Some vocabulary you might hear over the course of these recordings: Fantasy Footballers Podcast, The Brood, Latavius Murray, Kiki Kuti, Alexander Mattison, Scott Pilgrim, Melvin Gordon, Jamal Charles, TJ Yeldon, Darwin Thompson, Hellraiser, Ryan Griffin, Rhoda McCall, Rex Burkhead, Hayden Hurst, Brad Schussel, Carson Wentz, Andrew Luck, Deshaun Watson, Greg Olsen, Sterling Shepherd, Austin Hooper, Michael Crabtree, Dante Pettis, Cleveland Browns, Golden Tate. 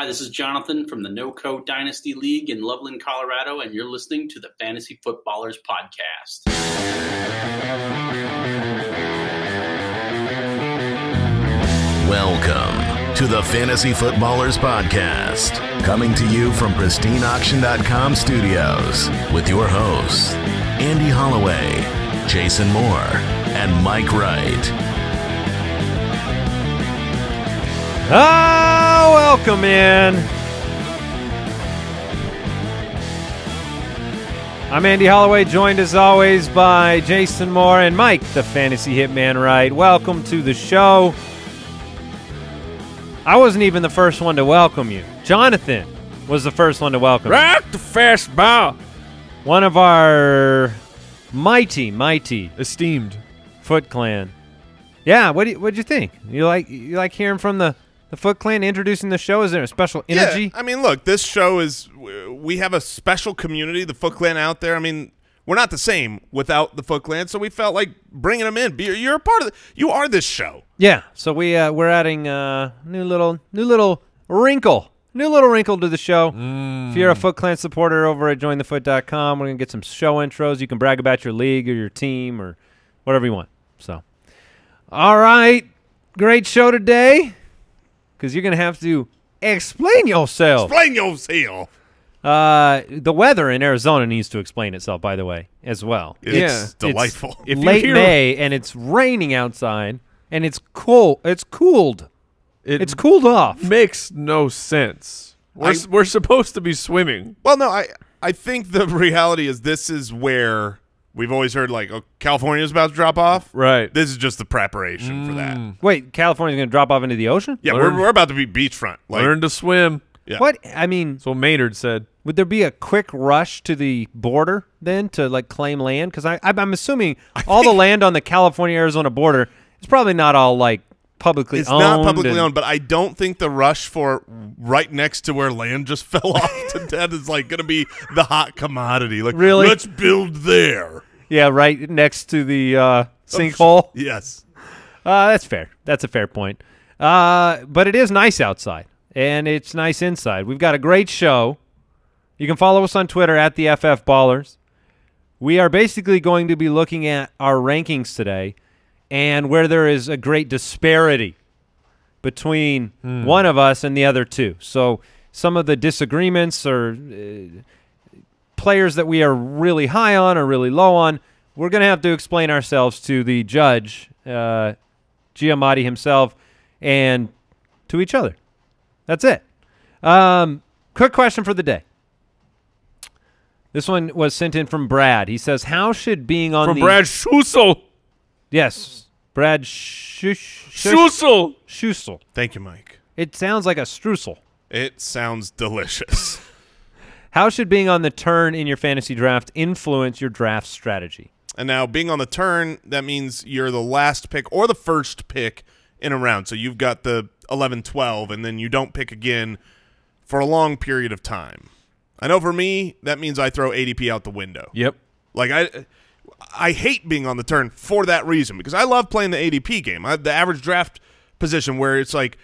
Hi, this is Jonathan from the No Code Dynasty League in Loveland, Colorado, and you're listening to the Fantasy Footballers Podcast. Welcome to the Fantasy Footballers Podcast, coming to you from PristineAuction.com studios with your hosts, Andy Holloway, Jason Moore, and Mike Wright. Welcome in. I'm Andy Holloway, joined as always by Jason Moore and Mike, the Fantasy Hitman Wright. Welcome to the show. I wasn't even the first one to welcome you. Jonathan was the first one to welcome you. Rock the first ball. One of our mighty esteemed Foot Clan. Yeah, what'd you think? You like hearing from the Foot Clan introducing the show? Is there a special energy? Yeah, I mean, look, this show is, we have a special community, the Foot Clan out there. I mean, we're not the same without the Foot Clan, so we felt like bringing them in. You're a part of you are this show. Yeah, so we're adding a new little wrinkle to the show. If you're a Foot Clan supporter over at jointhefoot.com, we're going to get some show intros. You can brag about your league or your team or whatever you want. So, all right, great show today, because you're going to have to explain yourself. Explain yourself. The weather in Arizona needs to explain itself, by the way, as well. It's delightful. It's late May, and it's raining outside, and it's cold. It's cooled. It's cooled off. Makes no sense. We're supposed to be swimming. Well, no, I think the reality is this is where we've always heard, like, oh, California's about to drop off. Right. This is just the preparation for that. Wait, California's going to drop off into the ocean? Yeah, we're about to be beachfront. Like, learn to swim. Yeah. What? I mean, that's what Maynard said. Would there be a quick rush to the border then to, like, claim land? Because I'm assuming all the land on the California-Arizona border is probably not all, like, publicly owned. It's not publicly owned, but I don't think the rush for right next to where land just fell off to death is, like, going to be the hot commodity. Like, really? Let's build there. Yeah, right next to the sinkhole. Yes. That's fair. That's a fair point. But it is nice outside, and it's nice inside. We've got a great show. You can follow us on Twitter at the FF Ballers. We are basically going to be looking at our rankings today and where there is a great disparity between one of us and the other two. So some of the disagreements or players that we are really high on or really low on, we're going to have to explain ourselves to the judge, Giamatti himself, and to each other. That's it. Quick question for the day. This one was sent in from Brad. He says, how should being on the... From Brad Schussel. Yes, Brad Schussel. Schussel. Thank you, Mike. It sounds like a streusel. It sounds delicious. How should being on the turn in your fantasy draft influence your draft strategy? And now being on the turn, that means you're the last pick or the first pick in a round. So you've got the 11-12, and then you don't pick again for a long period of time. I know for me, that means I throw ADP out the window. Yep. Like I hate being on the turn for that reason, because I love playing the ADP game. The average draft position where it's like,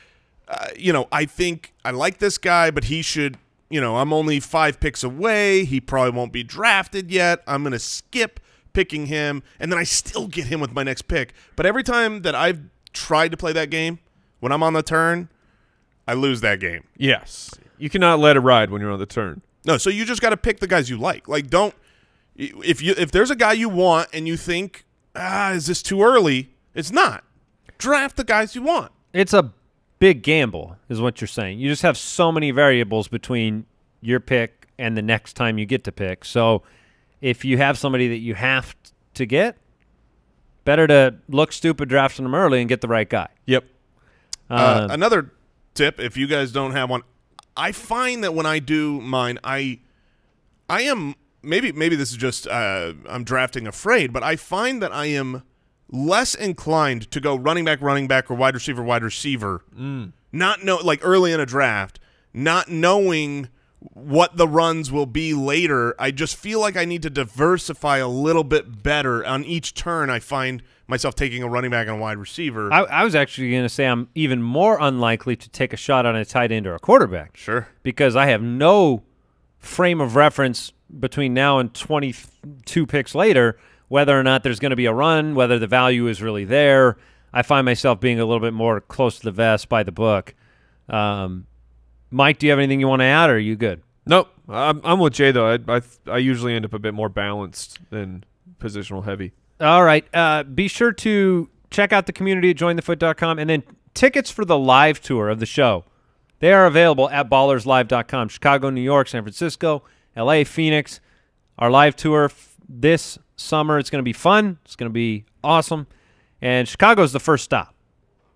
you know, I think I like this guy, but he should... You know, I'm only 5 picks away. He probably won't be drafted yet. I'm going to skip picking him, and then I still get him with my next pick. But every time that I've tried to play that game, when I'm on the turn, I lose that game. Yes. You cannot let it ride when you're on the turn. No, so you just got to pick the guys you like. Like, don't – if there's a guy you want and you think, is this too early? It's not. Draft the guys you want. It's a – big gamble is what you're saying. You just have so many variables between your pick and the next time you get to pick. So if you have somebody that you have to get, better to look stupid, draft them early, and get the right guy. Yep. Another tip, if you guys don't have one, I find that when I do mine, I am maybe this is just I'm drafting afraid, but I find that I am less inclined to go running back, or wide receiver, not know, like early in a draft, not knowing what the runs will be later. I just feel like I need to diversify a little bit better on each turn. I find myself taking a running back and a wide receiver. I was actually going to say I'm even more unlikely to take a shot on a tight end or a quarterback. Sure. Because I have no frame of reference between now and 22 picks later whether or not there's going to be a run, whether the value is really there. I find myself being a little bit more close to the vest by the book. Mike, do you have anything you want to add, or are you good? Nope. I'm with Jay, though. I usually end up a bit more balanced than positional heavy. All right. Be sure to check out the community at jointhefoot.com, and then tickets for the live tour of the show. They are available at ballerslive.com. Chicago, New York, San Francisco, L.A., Phoenix. Our live tour this summer. It's going to be fun. It's going to be awesome. And Chicago's the first stop.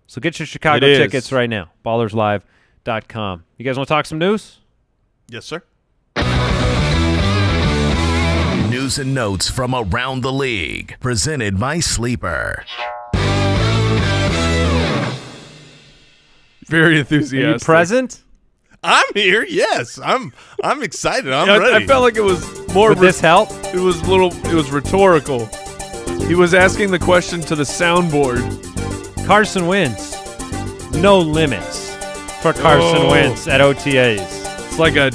So get your Chicago tickets right now. Ballerslive.com. You guys want to talk some news? Yes, sir. News and notes from around the league. Presented by Sleeper. Very enthusiastic. Are you present? I'm here, yes. I'm excited. I'm ready. I felt like it was more. Would this help? It was little. It was rhetorical. He was asking the question to the soundboard. Carson Wentz. No limits for Carson Wentz at OTAs. It's like a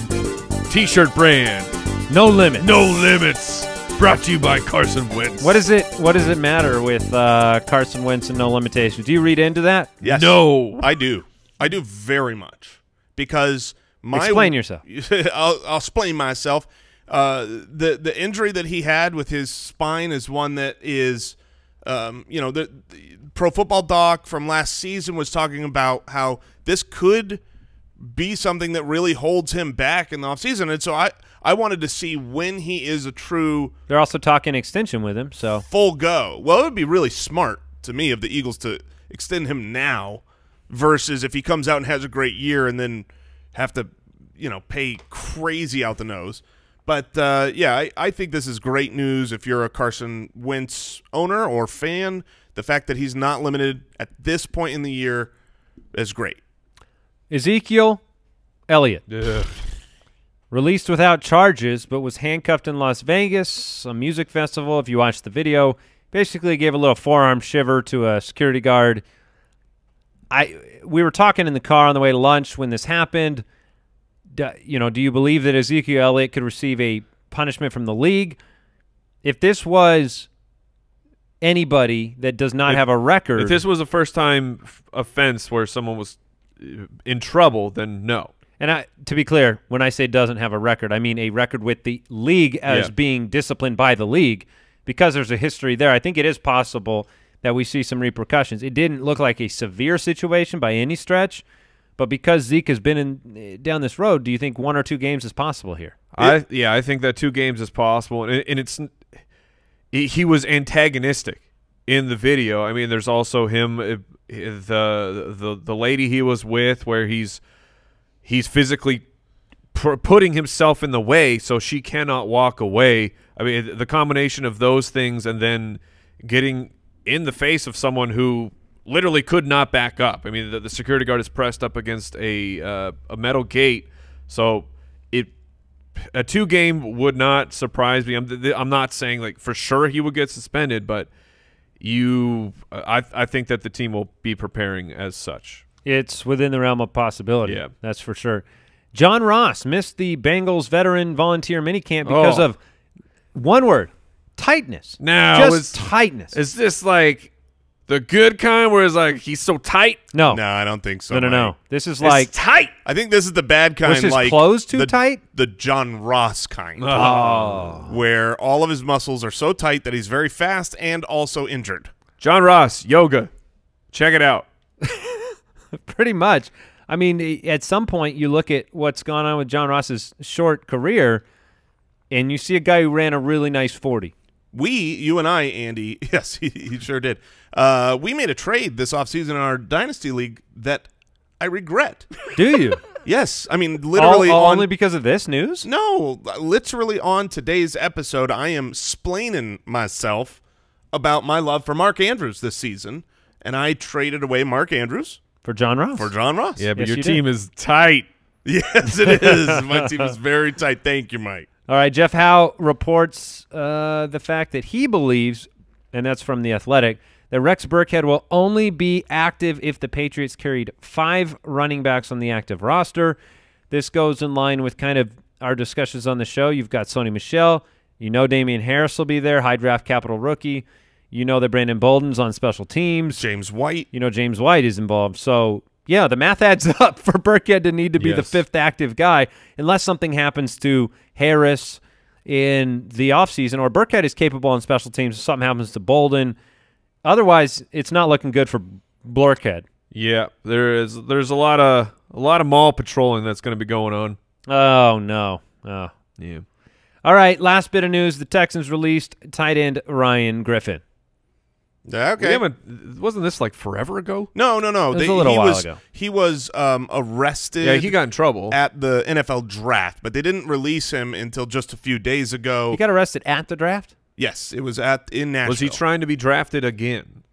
T-shirt brand. No limits. No limits. Brought to you by Carson Wentz. What is it? What does it matter with Carson Wentz and no limitations? Do you read into that? Yes. No, I do. I do very much because my explain yourself. I'll explain myself. The injury that he had with his spine is one that is, you know, the Pro Football Doc from last season was talking about how this could be something that really holds him back in the offseason. And so I wanted to see when he is a true. They're also talking extension with him, so full go. Well, it would be really smart to me of the Eagles to extend him now versus if he comes out and has a great year and then have to, you know, pay crazy out the nose. But, yeah, I think this is great news if you're a Carson Wentz owner or fan. The fact that he's not limited at this point in the year is great. Ezekiel Elliott. Yeah. Released without charges but was handcuffed in Las Vegas, a music festival. If you watch the video, basically gave a little forearm shiver to a security guard. We were talking in the car on the way to lunch when this happened. You know, do you believe that Ezekiel Elliott could receive a punishment from the league? If this was anybody that does not have a record. If this was a first-time offense where someone was in trouble, then no. And to be clear, when I say doesn't have a record, I mean a record with the league as being disciplined by the league. Because there's a history there, I think it is possible that we see some repercussions. It didn't look like a severe situation by any stretch. But because Zeke has been down this road, do you think one or two games is possible here? Yeah, I think that 2 games is possible. And he was antagonistic in the video. I mean, there's also him, the lady he was with, where he's physically putting himself in the way so she cannot walk away. I mean, the combination of those things and then getting in the face of someone who – literally could not back up. I mean, the security guard is pressed up against a metal gate, so a 2-game would not surprise me. I'm not saying like for sure he would get suspended, but I think that the team will be preparing as such. It's within the realm of possibility. Yeah, that's for sure. John Ross missed the Bengals veteran volunteer minicamp because of one word: tightness. Now, just tightness. Is this like the good kind where it's like he's so tight? No. No, I don't think so. No. This is like tight. I think this is the bad kind. Was his clothes too tight? The John Ross kind. Oh. Where all of his muscles are so tight that he's very fast and also injured. John Ross, yoga. Check it out. Pretty much. I mean, at some point you look at what's gone on with John Ross's short career and you see a guy who ran a really nice 40. You and I, Andy, yes, he sure did. We made a trade this offseason in our Dynasty League that I regret. Do you? Yes. I mean, literally. Only because of this news? No. Literally on today's episode, I am splaining myself about my love for Mark Andrews this season, and I traded away Mark Andrews. For John Ross. For John Ross. Yeah, but yes, your team is tight. Yes, it is. My team is very tight. Thank you, Mike. All right, Jeff Howe reports the fact that he believes, and that's from The Athletic, that Rex Burkhead will only be active if the Patriots carried 5 running backs on the active roster. This goes in line with kind of our discussions on the show. You've got Sony Michel. You know Damian Harris will be there, high draft capital rookie. You know that Brandon Bolden's on special teams. James White. You know James White is involved. So, yeah, the math adds up for Burkhead to need to be the 5th active guy unless something happens to Harris in the offseason, or Burkhead is capable on special teams if something happens to Bolden. Otherwise, it's not looking good for Burkhead. Yeah, there's a lot of mall patrolling that's going to be going on. Oh, no. Oh. Yeah. All right, last bit of news. The Texans released tight end Ryan Griffin. Okay. Wasn't this like forever ago? No. It was a little while ago. He was arrested. Yeah, he got in trouble. At the NFL draft, but they didn't release him until just a few days ago. He got arrested at the draft? Yes, it was in Nashville. Was he trying to be drafted again?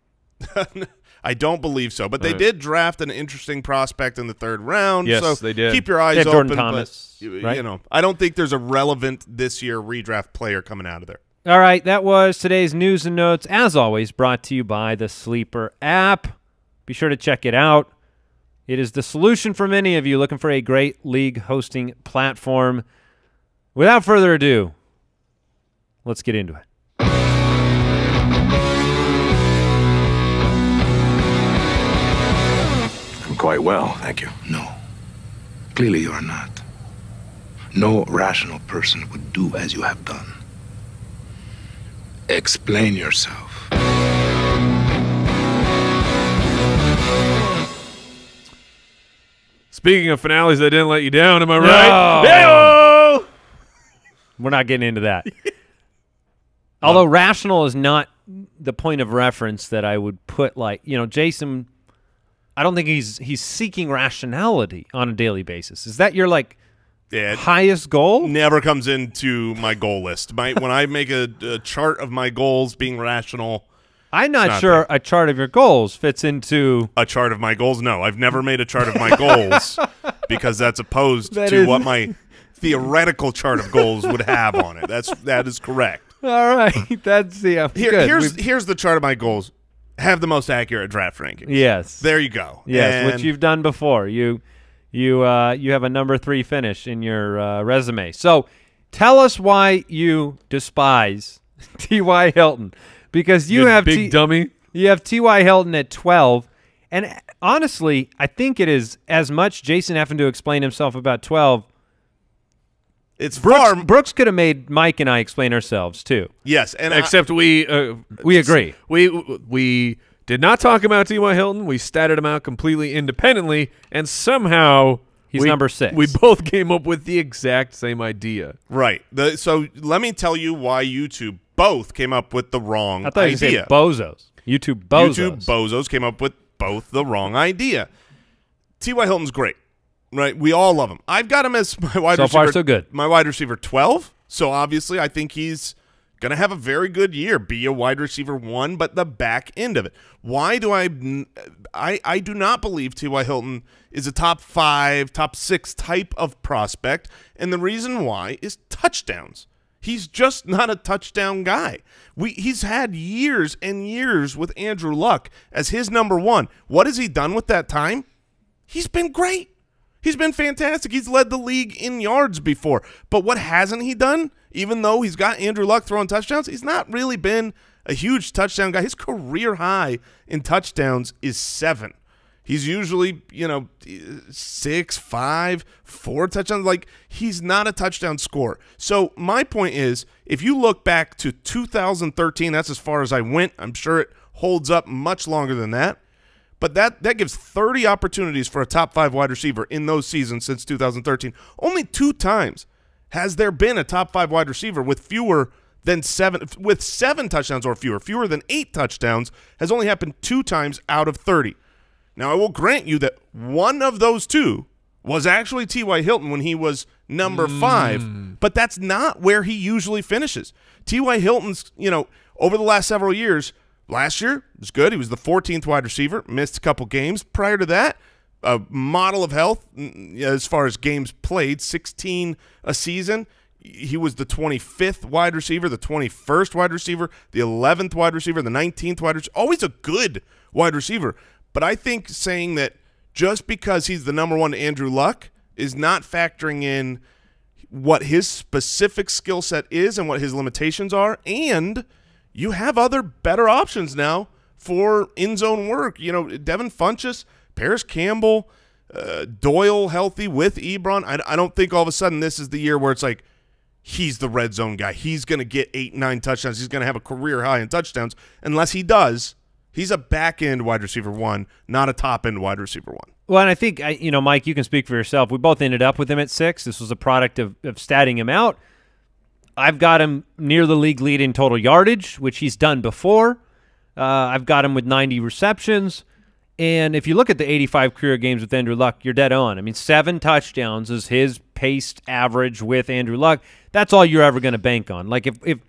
I don't believe so, but they did draft an interesting prospect in the 3rd round. Yes, so they did. Keep your eyes open. Jordan Thomas, right? You know, I don't think there's a relevant this year redraft player coming out of there. All right, that was today's news and notes, as always, brought to you by the Sleeper app. Be sure to check it out. It is the solution for many of you looking for a great league hosting platform. Without further ado, let's get into it. Quite well, thank you. No. Clearly you are not. No rational person would do as you have done. Explain yourself. Speaking of finales that didn't let you down, am I right? No! We're not getting into that. Although rational is not the point of reference that I would put, like, you know, Jason... I don't think he's seeking rationality on a daily basis. Is that your highest goal? Never comes into my goal list. When I make a chart of my goals being rational, I'm not sure a chart of your goals fits into a chart of my goals. No, I've never made a chart of my goals because that's opposed to what my theoretical chart of goals would have on it. That is correct. All right, that's here's the chart of my goals. Have the most accurate draft rankings. Yes. There you go. Yes, and which you've done before. You have a number 3 finish in your resume. So tell us why you despise T.Y. Hilton, because you have big dummy. You have T.Y. Hilton at 12, and honestly, I think it is as much Jason having to explain himself about 12. It's Brooks could have made Mike and I explain ourselves too. Yes, and except we agree. We did not talk about T.Y. Hilton. We statted him out completely independently, and somehow he's number 6. We both came up with the exact same idea. Right. So let me tell you why you two both came up with the wrong idea. I thought you said bozos. You two bozos. You two bozos came up with both the wrong idea. T.Y. Hilton's great. Right, we all love him. I've got him as my wide receiver. So far, so good. My wide receiver 12. So obviously, I think he's going to have a very good year, be a wide receiver 1, but the back end of it. Why do I do not believe T.Y. Hilton is a top 5, top 6 type of prospect, and the reason why is touchdowns. He's just not a touchdown guy. He's had years and years with Andrew Luck as his number 1. What has he done with that time? He's been great. He's been fantastic. He's led the league in yards before. But what hasn't he done? Even though he's got Andrew Luck throwing touchdowns, he's not really been a huge touchdown guy. His career high in touchdowns is 7. He's usually, 6, 5, 4 touchdowns. Like, he's not a touchdown scorer. So my point is, if you look back to 2013, that's as far as I went. I'm sure it holds up much longer than that. But that gives 30 opportunities for a top 5 wide receiver in those seasons since 2013. Only 2 times has there been a top 5 wide receiver with seven touchdowns or fewer. Fewer than 8 touchdowns has only happened 2 times out of 30. Now, I will grant you that one of those 2 was actually T.Y. Hilton when he was number 5, but that's not where he usually finishes. T.Y. Hilton's, over the last several years. Last year was good. He was the 14th wide receiver, missed a couple games. Prior to that, a model of health as far as games played, 16 a season. he was the 25th wide receiver, the 21st wide receiver, the 11th wide receiver, the 19th wide receiver. Always a good wide receiver. But I think saying that just because he's the number one Andrew Luck is not factoring in what his specific skill set is and what his limitations are. And you have other better options now for end zone work. You know, Devin Funchess, Paris Campbell, Doyle healthy with Ebron. I don't think all of a sudden this is the year where it's like, he's the red zone guy. He's going to get 8, 9 touchdowns. He's going to have a career high in touchdowns. Unless he does, he's a back-end wide receiver one, not a top-end wide receiver one. Well, and I think, you know, Mike, you can speak for yourself. We both ended up with him at 6. This was a product of statting him out. I've got him near the league lead in total yardage, which he's done before. I've got him with 90 receptions. And if you look at the 85 career games with Andrew Luck, you're dead on. I mean, 7 touchdowns is his paced average with Andrew Luck. That's all you're ever going to bank on. Like, if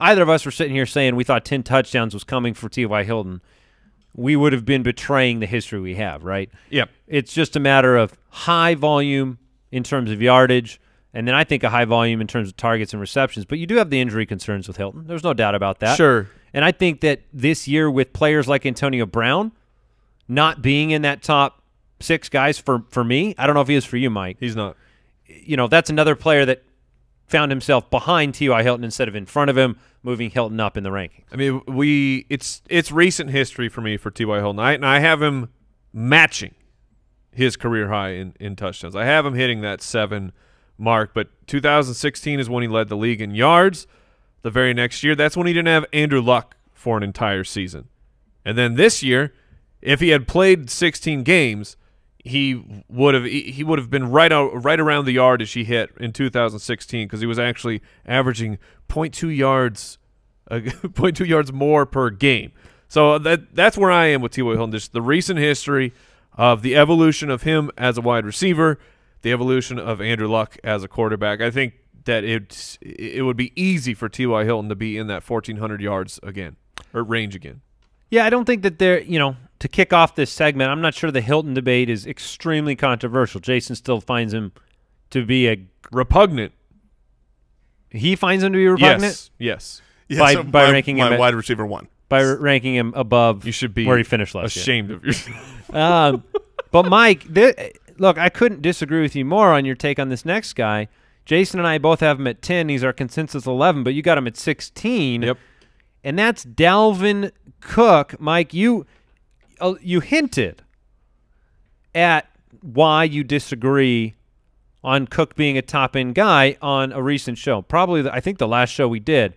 either of us were sitting here saying we thought 10 touchdowns was coming for T.Y. Hilton, we would have been betraying the history we have, right? Yep. It's just a matter of high volume in terms of yardage, and then I think a high volume in terms of targets and receptions. But you do have the injury concerns with Hilton. There's no doubt about that. Sure. And I think that this year with players like Antonio Brown not being in that top 6 guys for me. I don't know if he is for you, Mike. He's not. You know, that's another player that found himself behind T.Y. Hilton instead of in front of him, moving Hilton up in the rankings. I mean, it's recent history for me for T.Y. Hilton. I have him matching his career high in touchdowns. I have him hitting that 7 mark, but 2016 is when he led the league in yards. The very next year, that's when he didn't have Andrew Luck for an entire season. And then this year, if he had played 16 games, he would have been right around the yard as he hit in 2016 because he was actually averaging 0.2 yards 0.2 yards more per game. So that's where I am with T.Y. Hilton. Just the recent history of the evolution of him as a wide receiver, the evolution of Andrew Luck as a quarterback. I think that it would be easy for T.Y. Hilton to be in that 1,400 yards again or range again. Yeah, I don't think that they're, you know, to kick off this segment, I'm not sure the Hilton debate is extremely controversial. Jason still finds him to be a repugnant. He finds him to be repugnant? Yes. By ranking him wide receiver one. By ranking him above you should be where he finished last ashamed year. Of yourself. But, Mike, look, I couldn't disagree with you more on your take on this next guy. Jason and I both have him at 10. He's our consensus 11, but you got him at 16. Yep. And that's Dalvin Cook. Mike, you hinted at why you disagree on Cook being a top-end guy on a recent show. Probably, I think, the last show we did.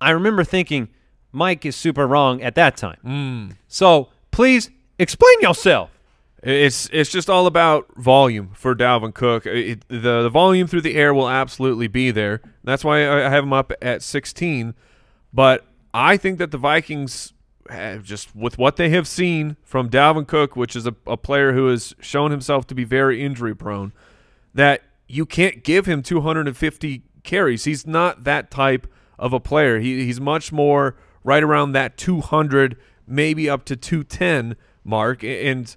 I remember thinking, Mike is super wrong at that time. So please explain yourself. It's just all about volume for Dalvin Cook. The volume through the air will absolutely be there. That's why I have him up at 16. But I think that the Vikings, just with what they have seen from Dalvin Cook, which is a player who has shown himself to be very injury-prone, that you can't give him 250 carries. He's not that type of a player. He's much more right around that 200, maybe up to 210 mark. And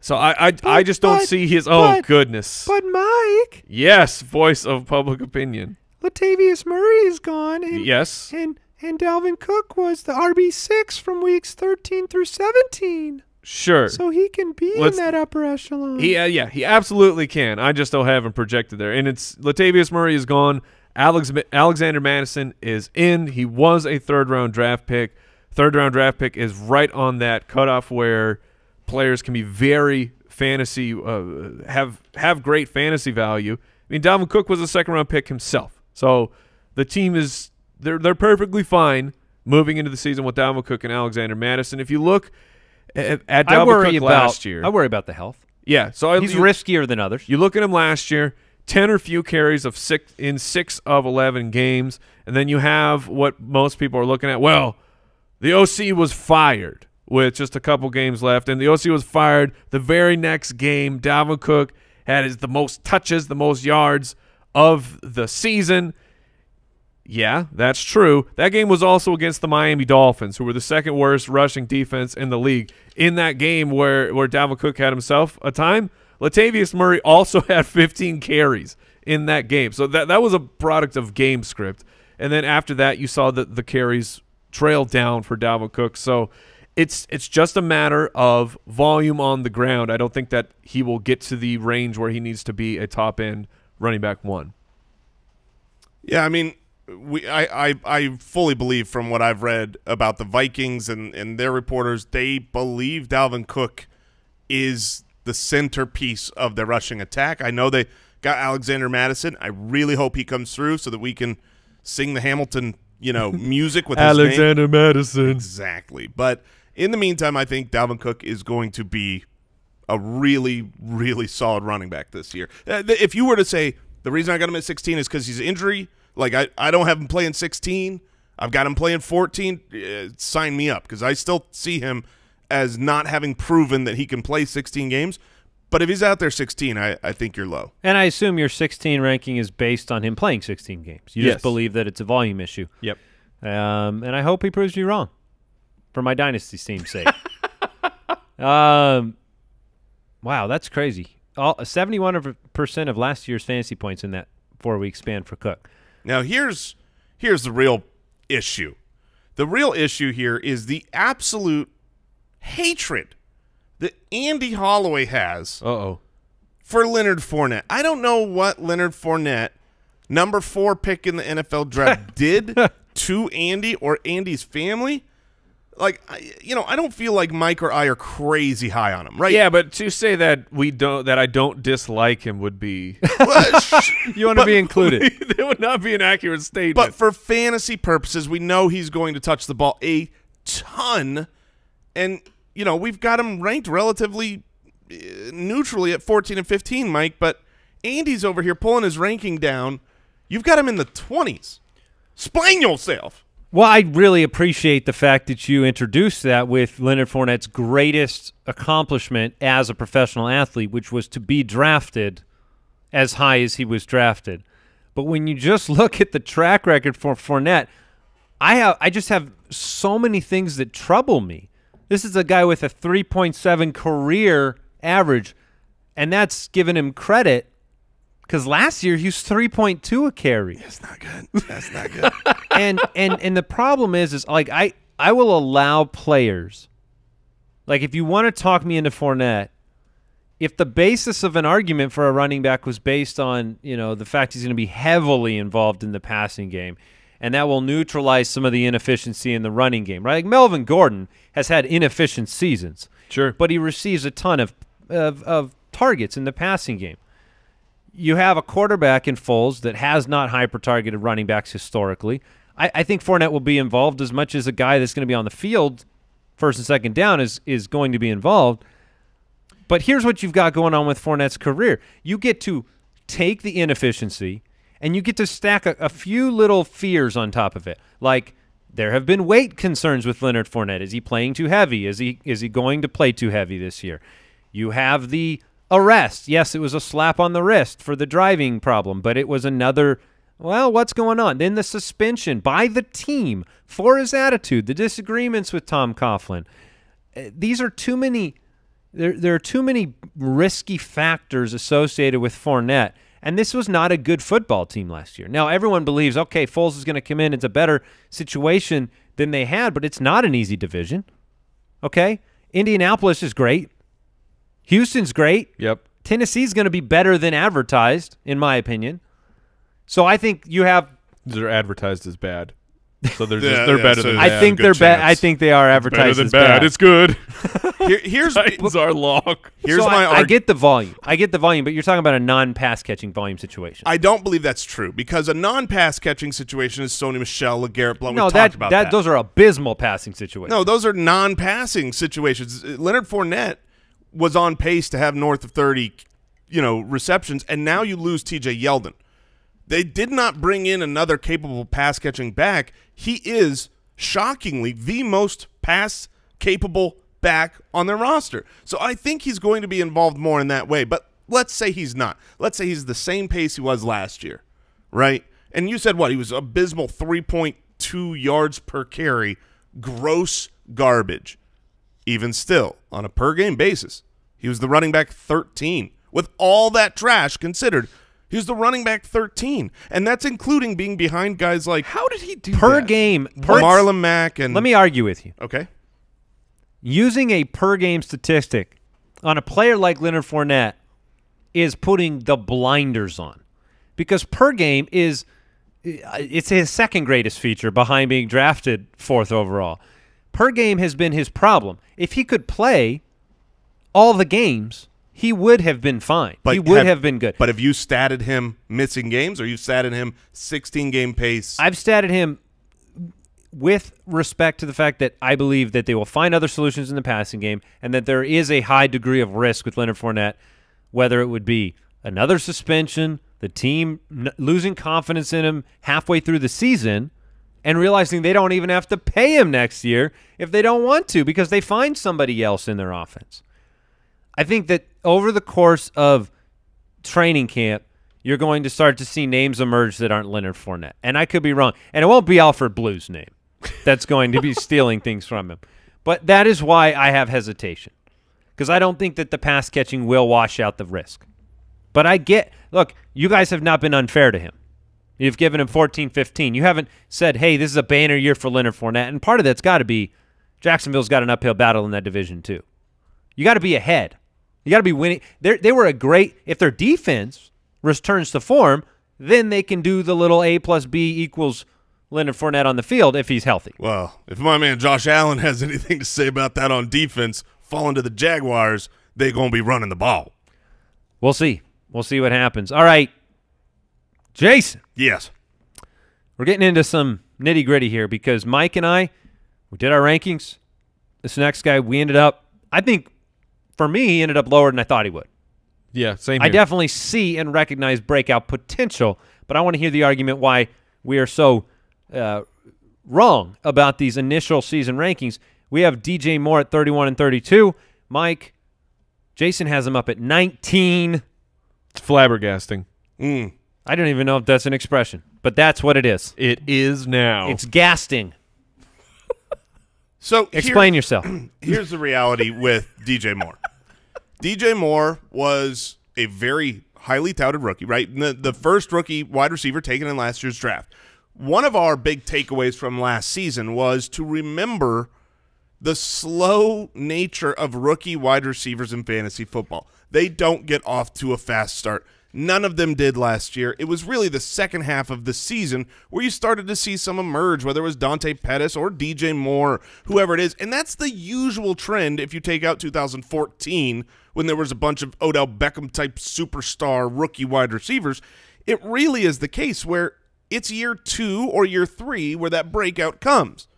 so I just don't see his – oh, goodness. But, Mike. Yes, voice of public opinion. Latavius Murray is gone. And, yes. And Dalvin Cook was the RB6 from weeks 13 through 17. Sure. So he can be in that upper echelon. Yeah, he absolutely can. I just don't have him projected there. And it's Latavius Murray is gone. Alexander Mattison is in. He was a third-round draft pick. Third-round draft pick is right on that cutoff where players can be very fantasy, have great fantasy value. I mean, Dalvin Cook was a second-round pick himself. So the team is they're perfectly fine moving into the season with Dalvin Cook and Alexander Mattison. If you look at Dalvin Cook last year, I worry about the health. Yeah, so he's riskier than others. You look at him last year, 10 or few carries of in six of 11 games, and then you have what most people are looking at. Well, the OC was fired with just a couple games left, and the OC was fired the very next game. Dalvin Cook had the most touches, the most yards of the season. Yeah, that's true. That game was also against the Miami Dolphins, who were the second worst rushing defense in the league. In that game where Dalvin Cook had himself a time, Latavius Murray also had 15 carries in that game. So that was a product of game script. And then after that, you saw the carries trail down for Dalvin Cook. So it's just a matter of volume on the ground. I don't think that he will get to the range where he needs to be a top-end running back one. Yeah, I mean, I fully believe from what I've read about the Vikings and their reporters, they believe Dalvin Cook is the centerpiece of their rushing attack. I know they got Alexander Mattison. I really hope he comes through so that we can sing the Hamilton, you know, music with Alexander his name. Madison. Exactly. But in the meantime, I think Dalvin Cook is going to be a really, really solid running back this year. If you were to say the reason I got him at 16 is because he's injury, like I don't have him playing 16. I've got him playing 14. Sign me up, because I still see him as not having proven that he can play 16 games. But if he's out there 16, I think you're low. And I assume your 16 ranking is based on him playing 16 games. You just believe that it's a volume issue. Yep. And I hope he proves you wrong for my dynasty team's sake. Wow, that's crazy. 71% of last year's fantasy points in that four-week span for Cook. Now, here's the real issue. The real issue here is the absolute hatred that Andy Holloway has for Leonard Fournette. I don't know what Leonard Fournette, number 4 pick in the NFL draft, did to Andy or Andy's family. Like, you know, I don't feel like Mike or I are crazy high on him, right? Yeah, but to say that we don't, that I don't dislike him would be you want to be included. It would not be an accurate statement. But for fantasy purposes, we know he's going to touch the ball a ton, and you know we've got him ranked relatively neutrally at 14 and 15, Mike. But Andy's over here pulling his ranking down. You've got him in the 20s. Explain yourself. Well, I really appreciate the fact that you introduced that with Leonard Fournette's greatest accomplishment as a professional athlete, which was to be drafted as high as he was drafted. But when you just look at the track record for Fournette, I just have so many things that trouble me. This is a guy with a 3.7 career average, and that's giving him credit because last year he was 3.2 a carry. That's not good. That's not good. And the problem is like I will allow players, like if you want to talk me into Fournette, if the basis of an argument for a running back was based on, you know, the fact he's going to be heavily involved in the passing game, and that will neutralize some of the inefficiency in the running game, right? Like Melvin Gordon has had inefficient seasons, sure, but he receives a ton of targets in the passing game. You have a quarterback in Foles that has not hyper-targeted running backs historically. I think Fournette will be involved as much as a guy that's going to be on the field first and second down is going to be involved. But here's what you've got going on with Fournette's career. You get to take the inefficiency, and you get to stack a few little fears on top of it. Like, there have been weight concerns with Leonard Fournette. Is he playing too heavy? Is he going to play too heavy this year? You have the arrest. Yes, it was a slap on the wrist for the driving problem, but it was another, well, what's going on? Then the suspension by the team for his attitude, the disagreements with Tom Coughlin. These are too many, there are too many risky factors associated with Fournette, and this was not a good football team last year. Now, everyone believes, okay, Foles is going to come in, it's a better situation than they had, but it's not an easy division, okay? Indianapolis is great. Houston's great. Yep. Tennessee's going to be better than advertised, in my opinion. So I think you have. They're advertised as bad. So they're just, they're better than bad. I think they're bad. I think they are advertised as bad. It's good. Titans are lock. Here's my argument. I get the volume. I get the volume, but you're talking about a non-pass catching volume situation. I don't believe that's true, because a non-pass catching situation is Sony Michel, LeGarrette Blount. No, we talked about that. Those are abysmal passing situations. No, those are non-passing situations. Leonard Fournette was on pace to have north of 30, you know, receptions, and now you lose TJ Yeldon. They did not bring in another capable pass-catching back. He is, shockingly, the most pass-capable back on their roster. So I think he's going to be involved more in that way, but let's say he's not. Let's say he's the same pace he was last year, right? And you said what? He was abysmal, 3.2 yards per carry, gross garbage. Even still, on a per-game basis, he was the running back 13. With all that trash considered, He was the running back 13, and that's including being behind guys like per game Marlon Mack. And let me argue with you. Okay, using a per game statistic on a player like Leonard Fournette is putting the blinders on, because per game is it's his second greatest feature behind being drafted 4th overall. Per game has been his problem. If he could play all the games, he would have been fine. But he would have been good. But have you statted him missing games, or you've statted him 16-game pace? I've statted him with respect to the fact that I believe that they will find other solutions in the passing game, and that there is a high degree of risk with Leonard Fournette, whether it would be another suspension, the team losing confidence in him halfway through the season, and realizing they don't even have to pay him next year if they don't want to because they find somebody else in their offense. I think that over the course of training camp, you're going to start to see names emerge that aren't Leonard Fournette. And I could be wrong. And it won't be Alfred Blue's name that's going to be stealing things from him. But that is why I have hesitation, because I don't think that the pass catching will wash out the risk. But I get – look, you guys have not been unfair to him. You've given him 14-15. You haven't said, hey, this is a banner year for Leonard Fournette. And part of that's got to be Jacksonville's got an uphill battle in that division too. You got to be ahead. You got to be winning. They were a great – if their defense returns to form, then they can do the little A plus B equals Leonard Fournette on the field if he's healthy. Well, if my man Josh Allen has anything to say about that on defense, falling to the Jaguars, they're going to be running the ball. We'll see. We'll see what happens. All right, Jason. Yes. We're getting into some nitty-gritty here because Mike and I, we did our rankings. This next guy, we ended up, I think, for me, he ended up lower than I thought he would. Yeah, same here. I definitely see and recognize breakout potential, but I want to hear the argument why we are so wrong about these initial season rankings. We have DJ Moore at 31 and 32. Mike, Jason has him up at 19. It's flabbergasting. I don't even know if that's an expression, but that's what it is. It is now. It's gasting. So explain yourself. Here's the reality with DJ Moore. DJ Moore was a very highly touted rookie, right? The first rookie wide receiver taken in last year's draft. One of our big takeaways from last season was to remember the slow nature of rookie wide receivers in fantasy football. They don't get off to a fast start. None of them did last year. It was really the second half of the season where you started to see some emerge, whether it was Dante Pettis or DJ Moore, whoever it is. And that's the usual trend if you take out 2014 when there was a bunch of Odell Beckham-type superstar rookie wide receivers. It really is the case where it's year 2 or year 3 where that breakout comes.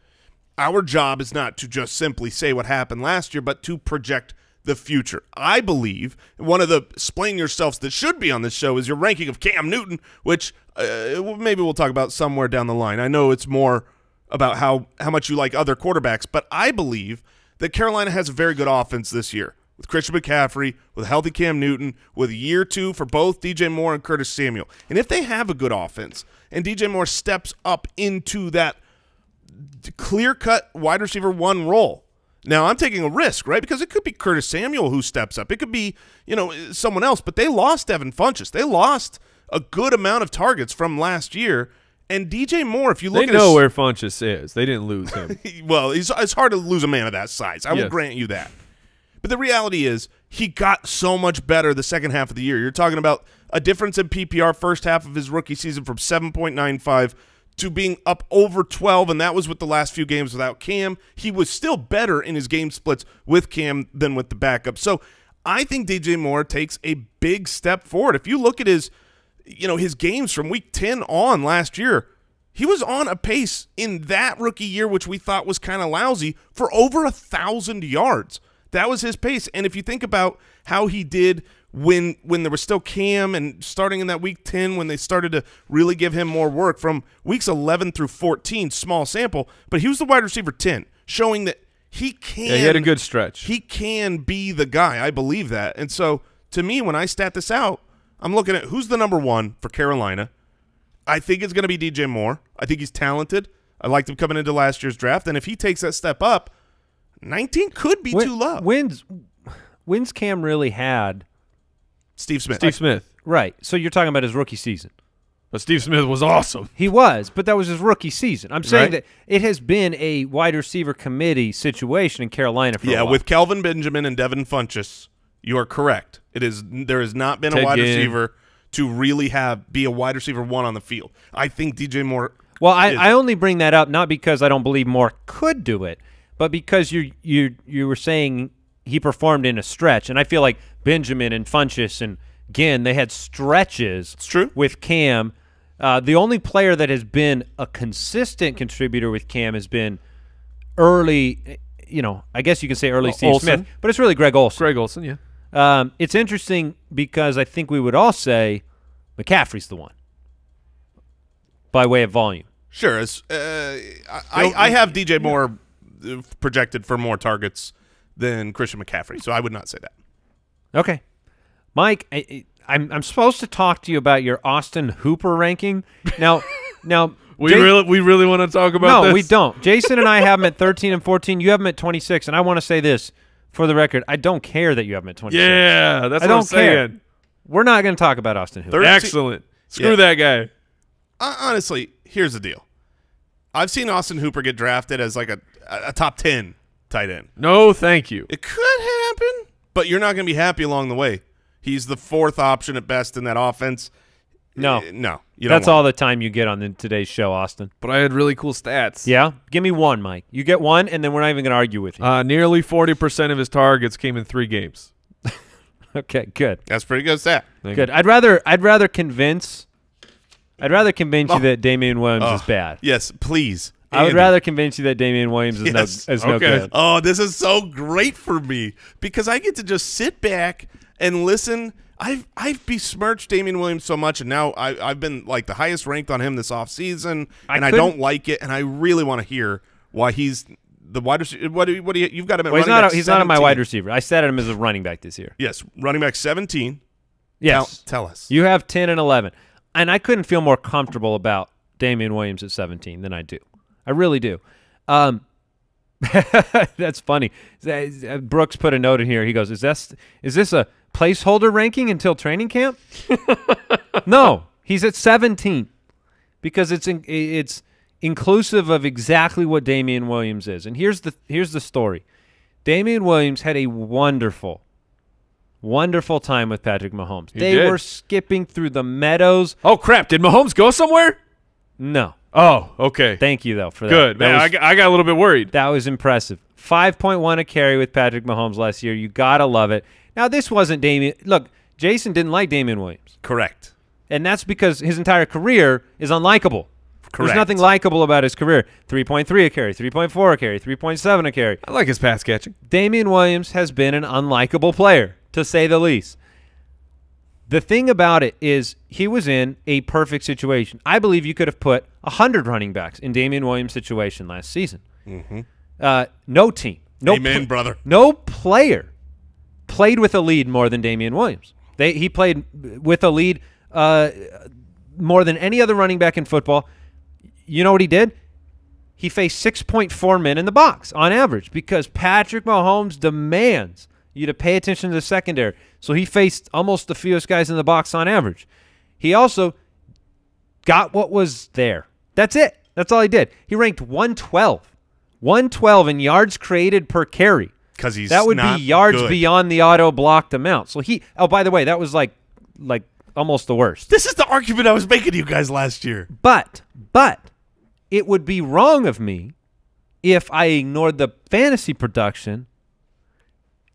Our job is not to just simply say what happened last year, but to project the future. I believe one of the explain yourselves that should be on this show is your ranking of Cam Newton, which maybe we'll talk about somewhere down the line. I know it's more about how much you like other quarterbacks, but I believe that Carolina has a very good offense this year with Christian McCaffrey, with healthy Cam Newton, with year 2 for both DJ Moore and Curtis Samuel. And if they have a good offense and DJ Moore steps up into that clear-cut wide receiver 1 role, now, I'm taking a risk, right? Because it could be Curtis Samuel who steps up. It could be, you know, someone else. But they lost Devin Funchess. They lost a good amount of targets from last year. And DJ Moore, if you look at his... They know where Funchess is. They didn't lose him. Well, it's hard to lose a man of that size. I will grant you that. But the reality is he got so much better the second half of the year. You're talking about a difference in PPR first half of his rookie season from 7.95 to being up over 12, and that was with the last few games without Cam. He was still better in his game splits with Cam than with the backup. So I think DJ Moore takes a big step forward. If you look at his, you know, his games from week 10 on last year, he was on a pace in that rookie year, which we thought was kind of lousy, for over 1,000 yards. That was his pace. And if you think about how he did when there was still Cam and starting in that week 10 when they started to really give him more work from weeks 11 through 14, small sample, but he was the wide receiver 10, showing that he can. Yeah, he had a good stretch. He can be the guy. I believe that. And so to me, when I stat this out, I'm looking at who's the number 1 for Carolina. I think it's going to be DJ Moore. I think he's talented. I liked him coming into last year's draft. And if he takes that step up, 19 could be too low. When's Cam really had Steve Smith? Steve Smith. Right. So you're talking about his rookie season. But Steve Smith was awesome. He was, but that was his rookie season. I'm saying that it has been a wide receiver committee situation in Carolina for a while. Yeah, with Kelvin Benjamin and Devin Funchess, you are correct. It is there has not been a wide receiver to really have be a wide receiver one on the field. I think DJ Moore. Well, I only bring that up not because I don't believe Moore could do it, but because you were saying he performed in a stretch, and I feel like Benjamin and Funchess and Ginn, they had stretches. It's true with Cam. The only player that has been a consistent contributor with Cam has been early, you know, I guess you can say early Steve Smith, but it's really Greg Olsen. Greg Olsen, yeah. It's interesting because I think we would all say McCaffrey's the one by way of volume. Sure. I have DJ Moore projected for more targets than Christian McCaffrey, so I would not say that. Okay. Mike, I'm supposed to talk to you about your Austin Hooper ranking. Now we really want to talk about this? No, we don't. Jason and I have him at 13 and 14. You have him at 26, and I want to say this for the record. I don't care that you have him at 26. Yeah, that's what I'm saying. Care. We're not going to talk about Austin Hooper. Excellent. Screw that guy. Honestly, here's the deal. I've seen Austin Hooper get drafted as like a top 10 tight end. No, thank you. It could happen, but you're not going to be happy along the way. He's the fourth option at best in that offense. No. That's all the time you get on today's show, Austin. But I had really cool stats. Yeah? Give me one, Mike. You get one, and then we're not even going to argue with you. Nearly 40% of his targets came in 3 games. Okay, good. That's pretty good stat. Good. I'd rather convince you that Damien Williams is bad. Yes, please. Andy. I would rather convince you that Damien Williams is no good. Oh, this is so great for me because I get to just sit back and listen. I've besmirched Damien Williams so much, and now I've been like the highest ranked on him this offseason, and I don't like it, and I really want to hear why he's the wide receiver. What do you, you've got him at running back 17. He's not on my wide receiver. I sat at him as a running back this year. Yes, running back 17. Yes. Tell us. You have 10 and 11, and I couldn't feel more comfortable about Damien Williams at 17 than I do. I really do. That's funny. Brooks put a note in here. He goes, is this a placeholder ranking until training camp? No, he's at 17 because it's inclusive of exactly what Damien Williams is. And here's the story. Damien Williams had a wonderful, wonderful time with Patrick Mahomes. They were skipping through the meadows. Oh, crap. Did Mahomes go somewhere? No. Oh, okay. Thank you, though, for that. Good. Man, I got a little bit worried. That was impressive. 5.1 a carry with Patrick Mahomes last year. You got to love it. Now, this wasn't Damien. Look, Jason didn't like Damien Williams. Correct. And that's because his entire career is unlikable. Correct. There's nothing likable about his career. 3.3 a carry, 3.4 a carry, 3.7 a carry. I like his pass catching. Damien Williams has been an unlikable player, to say the least. The thing about it is he was in a perfect situation. I believe you could have put 100 running backs in Damien Williams' situation last season. Mm-hmm. No team. No Amen, brother. No player played with a lead more than Damien Williams. He played with a lead more than any other running back in football. You know what he did? He faced 6.4 men in the box on average because Patrick Mahomes demands you to pay attention to the secondary. So he faced almost the fewest guys in the box on average. He also got what was there. That's it. That's all he did. He ranked 112 in yards created per carry. Because he's that would not be yards good. Beyond the auto blocked amount. So he. Oh, by the way, that was like almost the worst. This is the argument I was making to you guys last year. But it would be wrong of me if I ignored the fantasy production.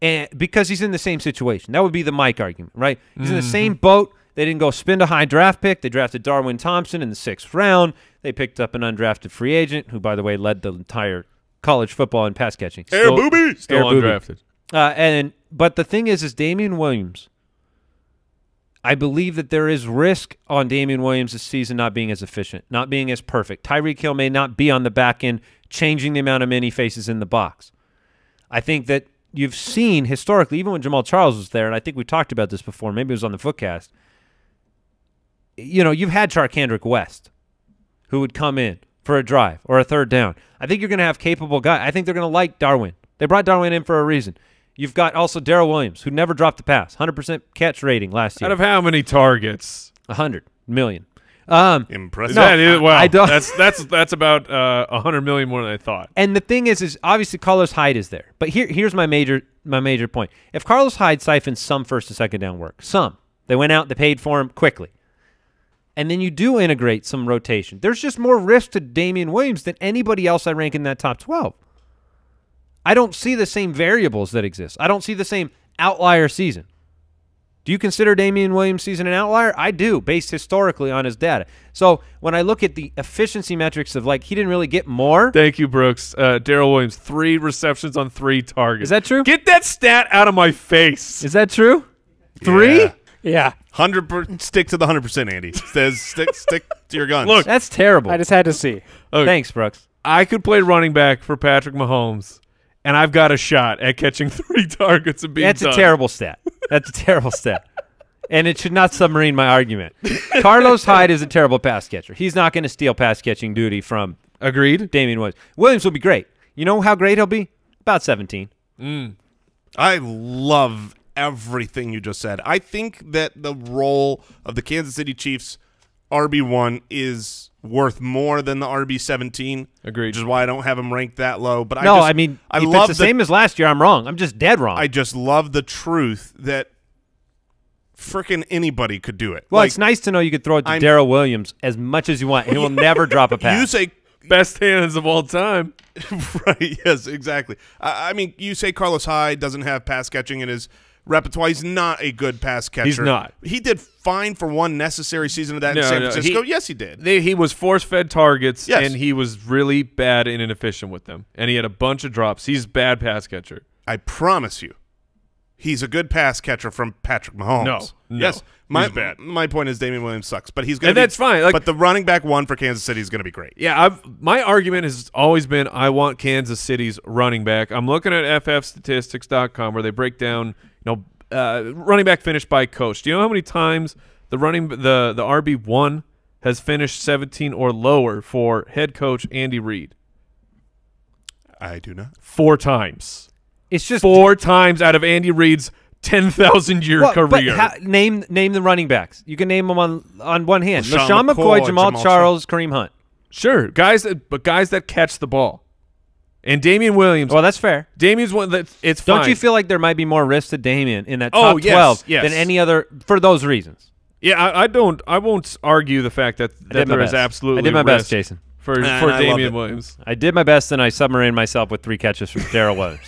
And because he's in the same situation. That would be the Mike argument, right? He's in the same boat. They didn't go spend a high draft pick. They drafted Darwin Thompson in the 6th round. They picked up an undrafted free agent who, by the way, led the entire college football in pass catching. Still undrafted. But the thing is Damien Williams, I believe that there is risk on Damien Williams this season not being as efficient, not being as perfect. Tyreek Hill may not be on the back end changing the amount of many faces in the box. I think that you've seen historically, even when Jamal Charles was there, and I think we talked about this before, maybe it was on the Footcast, you know, you've had Charkandrick West who would come in for a drive or a third down. I think you're going to have capable guys. I think they're going to like Darwin. They brought Darwin in for a reason. You've got also Darrel Williams, who never dropped a pass, 100% catch rating last year. Out of how many targets? 100 million. Impressive. No, that is, wow, I don't. That's about 100 million more than I thought. And the thing is obviously Carlos Hyde is there, but here's my major point. If Carlos Hyde siphons some first and second down work, they went out, they paid for him quickly, and then you do integrate some rotation. There's just more risk to Damien Williams than anybody else I rank in that top 12. I don't see the same variables that exist. I don't see the same outlier season. Do you consider Damien Williams' season an outlier? I do, based historically on his data. So when I look at the efficiency metrics of, like, he didn't really get more. Thank you, Brooks. Darrel Williams, 3 receptions on 3 targets. Is that true? Get that stat out of my face. Is that true? 3? Yeah. 100%. Stick to the 100%, Andy. Says stick to your guns. Look, that's terrible. I just had to see. Okay. Thanks, Brooks. I could play running back for Patrick Mahomes, and I've got a shot at catching 3 targets and being done. That's a terrible stat. That's a terrible stat. And it should not submarine my argument. Carlos Hyde is a terrible pass catcher. He's not going to steal pass catching duty from Damien Williams. Williams will be great. You know how great he'll be? About 17. I love everything you just said. I think that the role of the Kansas City Chiefs RB1 is worth more than the RB17. Agreed. Which is why I don't have him ranked that low. But I mean, I love it's the same as last year, I'm wrong. I'm just dead wrong. I just love the truth that freaking anybody could do it. Well, like, it's nice to know you could throw it to Darrel Williams as much as you want. He will never drop a pass. You say best hands of all time. Right, yes, exactly. I mean, you say Carlos Hyde doesn't have pass catching in his repertoire. He's not a good pass catcher. He's not. He did fine for one necessary season of that in San Francisco. Yes, he did. He was force-fed targets, and he was really bad and inefficient with them. And he had a bunch of drops. He's a bad pass catcher. I promise you, he's a good pass catcher from Patrick Mahomes. No. Yes. My point is Damien Williams sucks, but he's going to be – and that's fine. Like, but the running back one for Kansas City is going to be great. Yeah, my argument has always been I want Kansas City's running back. I'm looking at ffstatistics.com where they break down – running back finished by coach. Do you know how many times the RB1 has finished 17 or lower for head coach Andy Reid? I do not. 4 times. It's just 4 times out of Andy Reid's 10,000-year career. But name the running backs. You can name them on one hand. LaShawn McCoy, Jamal Charles, Kareem Hunt. Sure, guys that catch the ball. And Damien Williams. Well, that's fair. Damien's one that it's fine. Don't you feel like there might be more risk to Damien in that top 12 than any other for those reasons? Yeah, I don't. I won't argue the fact that there is absolutely. I did my best, Jason, for Damien Williams. I did my best, and I submarined myself with 3 catches from Darrel Williams.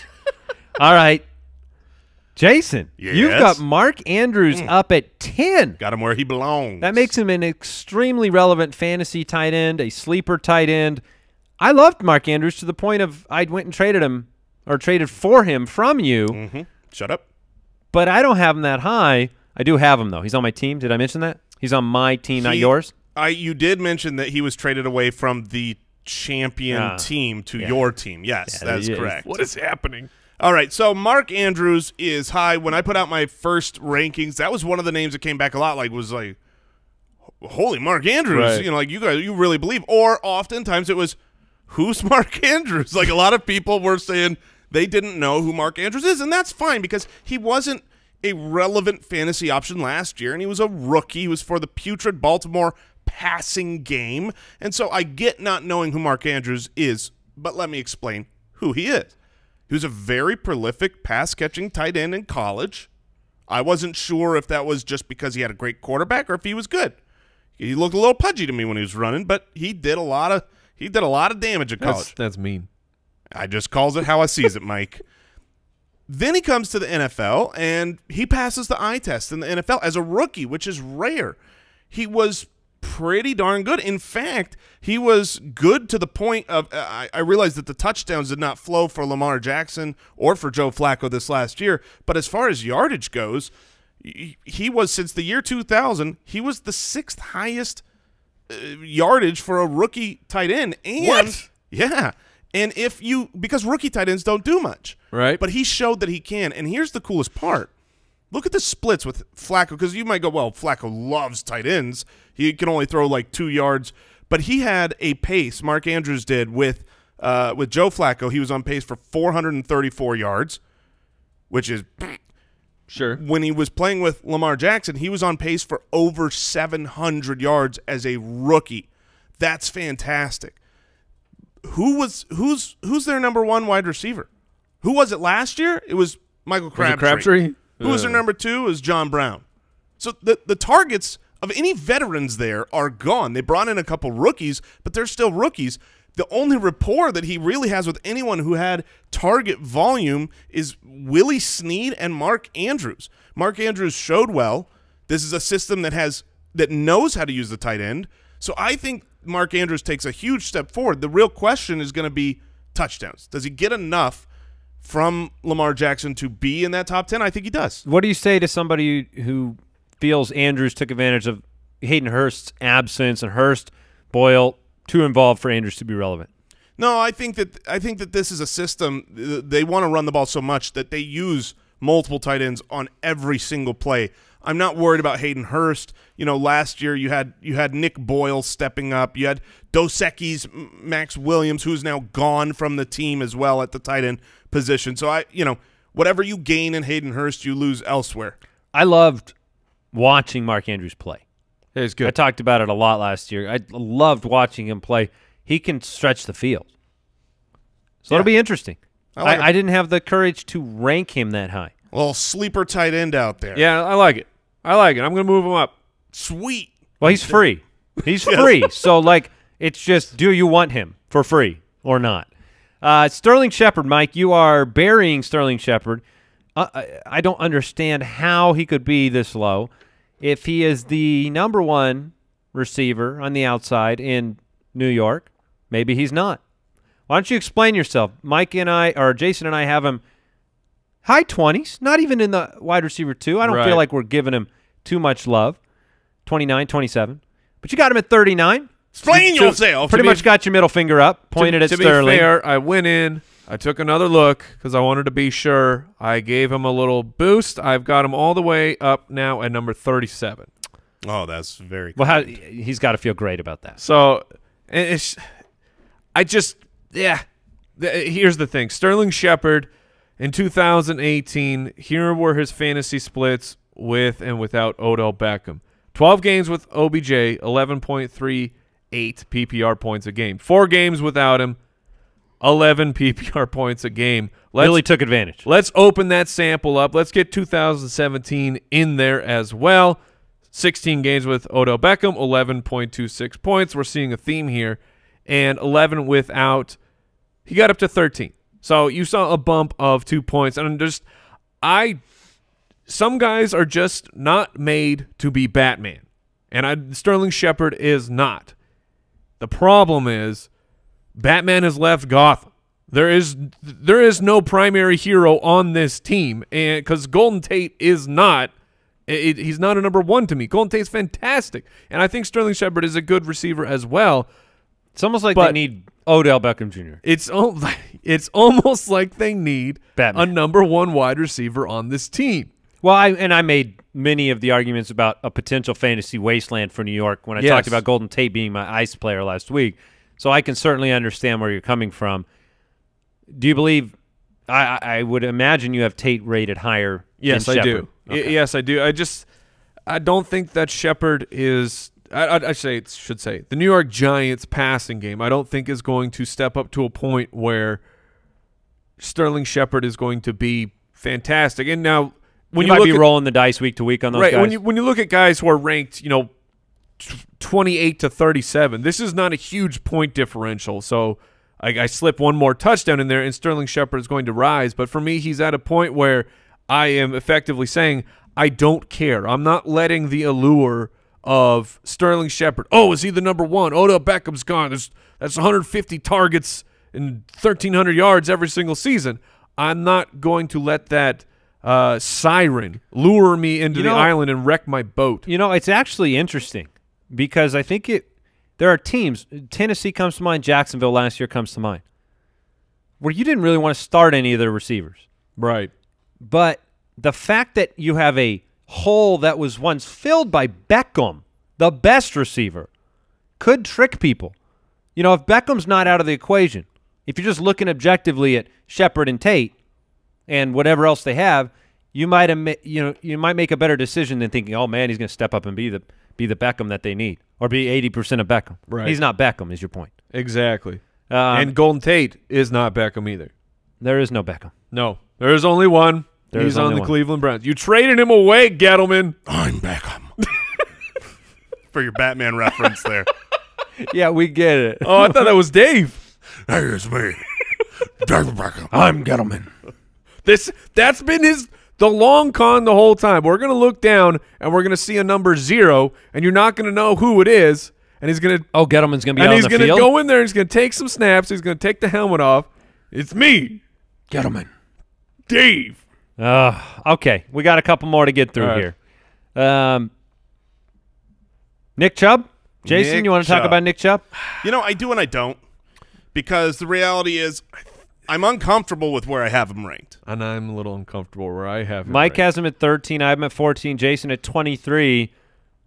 All right, Jason, you've got Mark Andrews up at 10. Got him where he belongs. That makes him an extremely relevant fantasy tight end, a sleeper tight end. I loved Mark Andrews to the point of I went and traded him or traded for him from you. Shut up. But I don't have him that high. I do have him, though. He's on my team. Did I mention that? He's on my team, not yours. You did mention that he was traded away from the champion team to your team. Yes, that is correct. What is happening? All right, so Mark Andrews is high. When I put out my first rankings, that was one of the names that came back a lot. Like was like, holy Mark Andrews, you know, like you guys, you really believe. Or oftentimes it was, who's Mark Andrews? Like a lot of people were saying they didn't know who Mark Andrews is, and that's fine because he wasn't a relevant fantasy option last year, and he was a rookie. He was for the putrid Baltimore passing game, and so I get not knowing who Mark Andrews is, but let me explain who he is. He was a very prolific pass-catching tight end in college. I wasn't sure if that was just because he had a great quarterback or if he was good. He looked a little pudgy to me when he was running, but he did a lot of damage at college. That's mean. I just calls it how I sees it, Mike. Then he comes to the NFL, and he passes the eye test in the NFL as a rookie, which is rare. He was pretty darn good. In fact, he was good to the point of I realized that the touchdowns did not flow for Lamar Jackson or for Joe Flacco this last year, but as far as yardage goes, he was, since the year 2000, he was the 6th highest yardage for a rookie tight end. And what? Yeah. And if you, because rookie tight ends don't do much. Right. But he showed that he can. And here's the coolest part. Look at the splits with Flacco, because you might go, well, Flacco loves tight ends. He can only throw like 2 yards. But he had a pace, Mark Andrews did, with Joe Flacco. He was on pace for 434 yards. which is sure. When he was playing with Lamar Jackson, he was on pace for over 700 yards as a rookie. That's fantastic. Who's their number one wide receiver? Who was it last year? It was Michael Crabtree. Who was their number two? It was John Brown. So the targets of any veterans there are gone. They brought in a couple rookies, but they're still rookies. The only rapport that he really has with anyone who had target volume is Willie Snead and Mark Andrews. Mark Andrews showed well. This is a system that knows how to use the tight end. So I think Mark Andrews takes a huge step forward. The real question is going to be touchdowns. Does he get enough from Lamar Jackson to be in that top 10? I think he does. What do you say to somebody who feels Andrews took advantage of Hayden Hurst's absence and Hurst, Boyle, too involved for Andrews to be relevant? No, I think that this is a system. They want to run the ball so much that they use multiple tight ends on every single play. I'm not worried about Hayden Hurst. You know, last year you had Nick Boyle stepping up. You had Dos Equis, Max Williams, who's now gone from the team as well at the tight end position. So whatever you gain in Hayden Hurst, you lose elsewhere. I loved watching Mark Andrews play. It was good. I talked about it a lot last year. I loved watching him play. He can stretch the field. So yeah. It'll be interesting. I didn't have the courage to rank him that high. Well, sleeper tight end out there. Yeah, I like it. I like it. I'm going to move him up. Sweet. Well, he's free. He's free. So, it's just, do you want him for free or not? Sterling Shepherd, Mike, you are burying Sterling Shepherd. I don't understand how he could be this low. If he is the number one receiver on the outside in New York, maybe he's not. Why don't you explain yourself? Mike and I, or Jason and I, have him high 20s, not even in the wide receiver two. I don't feel like we're giving him too much love. 29, 27. But you got him at 39. Explain yourself. Pretty much got your middle finger up, pointed at Sterling. To be fair, I went in. I took another look because I wanted to be sure. I gave him a little boost. I've got him all the way up now at number 37. Oh, that's very good. Well, he's got to feel great about that. So here's the thing. Sterling Shepherd in 2018, here were his fantasy splits with and without Odell Beckham. 12 games with OBJ, 11.38 PPR points a game. 4 games without him, 11 PPR points a game. Really took advantage. Let's open that sample up. Let's get 2017 in there as well. 16 games with Odell Beckham, 11.26 points. We're seeing a theme here. And 11 without, he got up to 13. So you saw a bump of 2 points. And some guys are just not made to be Batman. And Sterling Shepherd is not. The problem is Batman has left Gotham. There is no primary hero on this team, and because Golden Tate is not, he's not a number one to me. Golden Tate's fantastic, and I think Sterling Shepherd is a good receiver as well. It's almost like they need Odell Beckham Jr. It's almost like they need Batman, a number one wide receiver on this team. Well, I made many of the arguments about a potential fantasy wasteland for New York when I talked about Golden Tate being my ice player last week. So I can certainly understand where you're coming from. Do you believe – I would imagine you have Tate rated higher than Shepherd. Yes, I do. Okay. Yes, I do. I don't think that Shepherd is – I should say the New York Giants passing game I don't think is going to step up to a point where Sterling Shepherd is going to be fantastic. And now when you might be rolling the dice week to week on those guys. When you look at guys who are ranked, 28 to 37. This is not a huge point differential, so I slip one more touchdown in there, and Sterling Shepherd is going to rise. But for me, he's at a point where I am effectively saying I don't care. I'm not letting the allure of Sterling Shepherd. Oh, is he the number one? Odell Beckham's gone. That's 150 targets and 1,300 yards every single season. I'm not going to let that siren lure me into the island and wreck my boat. It's actually interesting. Because I think there are teams. Tennessee comes to mind. Jacksonville last year comes to mind, where you didn't really want to start any of their receivers. Right. But the fact that you have a hole that was once filled by Beckham, the best receiver, could trick people. If Beckham's not out of the equation, if you're just looking objectively at Shepherd and Tate, and whatever else they have, you might make a better decision than thinking, oh man, he's going to step up and be the Beckham that they need, or be 80% of Beckham. Right. He's not Beckham, is your point. Exactly. And Golden Tate is not Beckham either. There is no Beckham. No, there is only one. He's on the Cleveland Browns. You traded him away, Gettleman. I'm Beckham. For your Batman reference there. Yeah, we get it. Oh, I thought that was Dave. That is me. David Beckham. I'm Gettleman. That's been the long con the whole time. We're going to look down, and we're going to see a number 0, and you're not going to know who it is. And he's going to – oh, Gettleman's going to be out on the field? And he's going to go in there, he's going to take some snaps, he's going to take the helmet off. It's me. Gettleman. Dave. Okay, we got a couple more to get through here. Nick Chubb? Jason, you want to talk about Nick Chubb? You know, I do and I don't, because the reality is I'm uncomfortable with where I have him ranked. And I'm a little uncomfortable where I have him ranked. Mike has him at 13. I have him at 14. Jason at 23.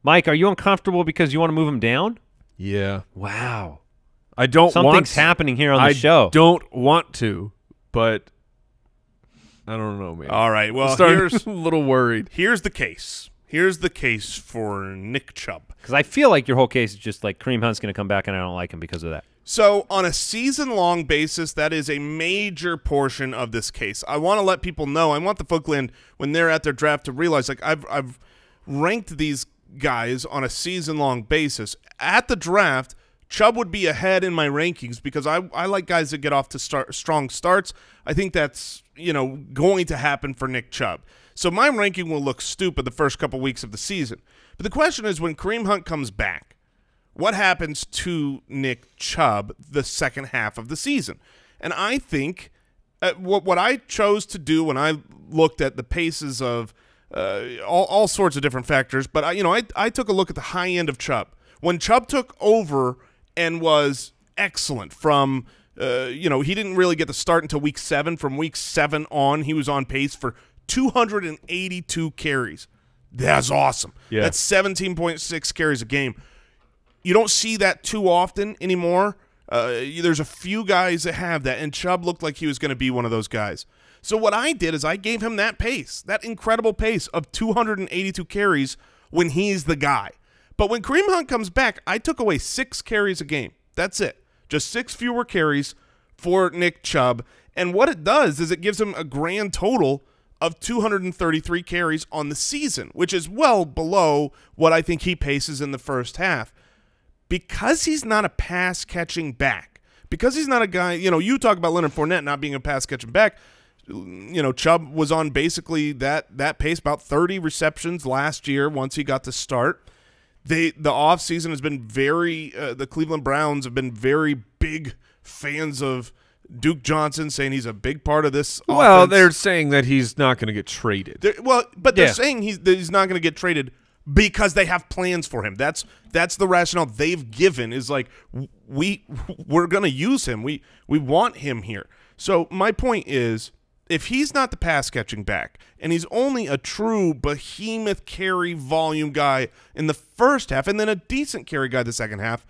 Mike, are you uncomfortable because you want to move him down? Yeah. Wow. I don't want to. Something's happening here on the show. I don't want to, but I don't know, man. All right. Well, here's a little worried. Here's the case. Here's the case for Nick Chubb. Because I feel like your whole case is just like Kareem Hunt's going to come back and I don't like him because of that. So on a season-long basis, that is a major portion of this case. I want to let people know. I want the Foot Clan, when they're at their draft, to realize, like, I've ranked these guys on a season-long basis. At the draft, Chubb would be ahead in my rankings because I like guys that get off to strong starts. I think that's, you know, going to happen for Nick Chubb. So my ranking will look stupid the first couple weeks of the season. But the question is, when Kareem Hunt comes back, what happens to Nick Chubb the second half of the season? And I think what I chose to do when I looked at the paces of all sorts of different factors, but I took a look at the high end of Chubb. When Chubb took over and was excellent from – he didn't really get the start until week 7. From week 7 on, he was on pace for 282 carries. That's awesome. Yeah. That's 17.6 carries a game. You don't see that too often anymore. There's a few guys that have that, and Chubb looked like he was going to be one of those guys. So what I did is I gave him that pace, that incredible pace of 282 carries when he's the guy. But when Kareem Hunt comes back, I took away 6 carries a game. That's it. Just 6 fewer carries for Nick Chubb. And what it does is it gives him a grand total of 233 carries on the season, which is well below what I think he paces in the first half. Because he's not a pass-catching back, because he's not a guy, you talk about Leonard Fournette not being a pass-catching back. Chubb was on basically that pace, about 30 receptions last year once he got to start. The offseason has been very the Cleveland Browns have been very big fans of Duke Johnson, saying he's a big part of this offense. Well, they're saying that he's not going to get traded. They're saying he's not going to get traded because they have plans for him. That's the rationale they've given, is like, we're going to use him. We want him here. So my point is, if he's not the pass-catching back and he's only a true behemoth carry volume guy in the first half and then a decent carry guy the second half,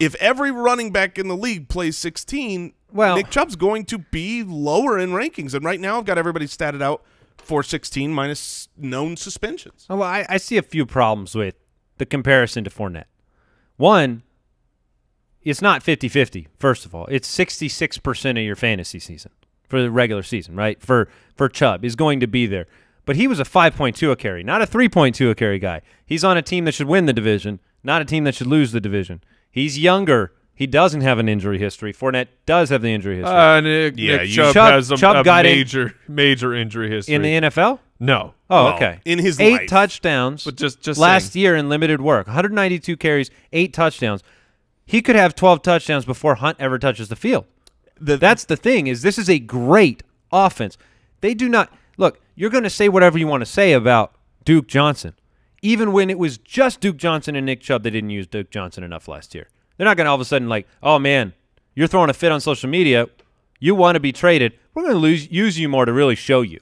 if every running back in the league plays 16, Nick Chubb's going to be lower in rankings. And right now I've got everybody statted out for 16 minus known suspensions. Well, I see a few problems with the comparison to Fournette. One, it's not 50-50, first of all. It's 66% of your fantasy season. For the regular season, right? For Chubb is going to be there. But he was a 5.2 a carry, not a 3.2 a carry guy. He's on a team that should win the division, not a team that should lose the division. He's younger. He doesn't have an injury history. Fournette does have the injury history. Chubb has a major injury history. In the NFL? No. Oh, no. Okay. In his 8 life. Touchdowns. But just last year in limited work, 192 carries, 8 touchdowns. He could have 12 touchdowns before Hunt ever touches the field. That's the thing, is this is a great offense. They do not – look, you're going to say whatever you want to say about Duke Johnson. Even when it was just Duke Johnson and Nick Chubb, they didn't use Duke Johnson enough last year. They're not going to all of a sudden like, oh, man, you're throwing a fit on social media. You want to be traded. We're going to use you more to really show you.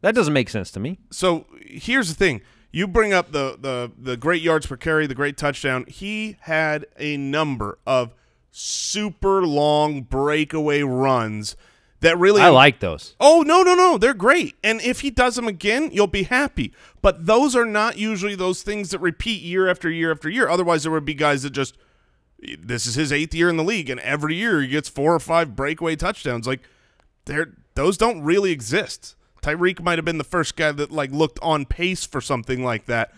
That doesn't make sense to me. So here's the thing. You bring up the great yards per carry, the great touchdown. He had a number of super long breakaway runs that really... I like those. Oh, no, no, no. They're great. And if he does them again, you'll be happy. But those are not usually those things that repeat year after year after year. Otherwise, there would be guys that just... This is his 8th year in the league, and every year he gets 4 or 5 breakaway touchdowns. Like, those don't really exist. Tyreek might have been the first guy that, like, looked on pace for something like that.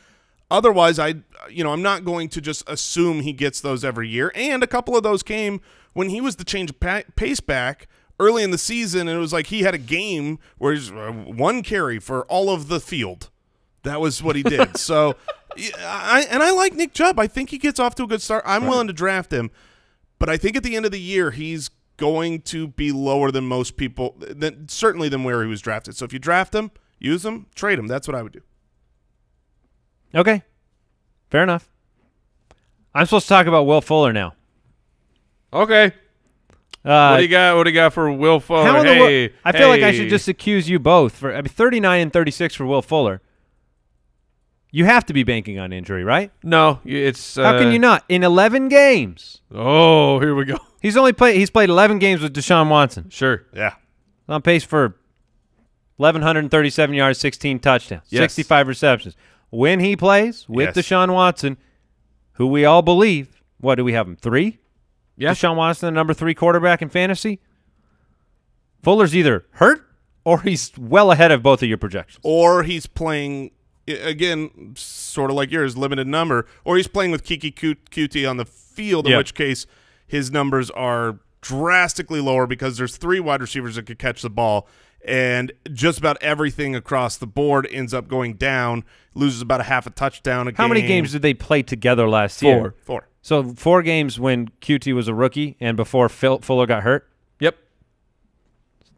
Otherwise, I'm not going to just assume he gets those every year. And a couple of those came when he was the change of pace back early in the season, and it was like he had a game where he's one carry for all of the field. That was what he did. So, I like Nick Chubb. I think he gets off to a good start. I'm willing to draft him, but I think at the end of the year he's going to be lower than most people, certainly than where he was drafted. So if you draft him, use him, trade him. That's what I would do. Okay, fair enough. I'm supposed to talk about Will Fuller now. Okay. What do you got? What do you got for Will Fuller? Hey, I feel like I should just accuse you both for 39 and 36 for Will Fuller. You have to be banking on injury, right? No, it's how can you not in 11 games? Oh, here we go. He's played 11 games with Deshaun Watson. Sure, yeah, on pace for 1,137 yards, 16 touchdowns, yes. 65 receptions. When he plays with Deshaun Watson, who we all believe, what do we have him 3? Yeah, Deshaun Watson, the number 3 quarterback in fantasy. Fuller's either hurt or he's well ahead of both of your projections, or he's playing. Again, sort of like yours, limited number, or he's playing with Kiki Kuti on the field, in which case his numbers are drastically lower because there's 3 wide receivers that could catch the ball, and just about everything across the board ends up going down, loses about a half a touchdown a game. How many games did they play together last year? 4. So 4 games when Kuti was a rookie and before Fuller got hurt? Yep.